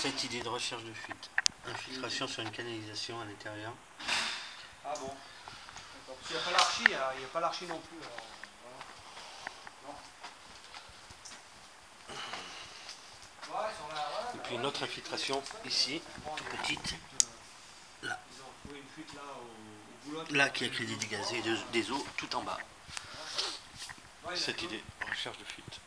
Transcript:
Cette idée de recherche de fuite. Infiltration sur une canalisation à l'intérieur. Ah bon. Il n'y a pas l'archi, il n'y a pas l'archi non plus. Alors, voilà. Non. Et puis une autre infiltration ici, toute petite. Là. Là qui accueille des gaz et des eaux tout en bas. Cette idée, recherche de fuite.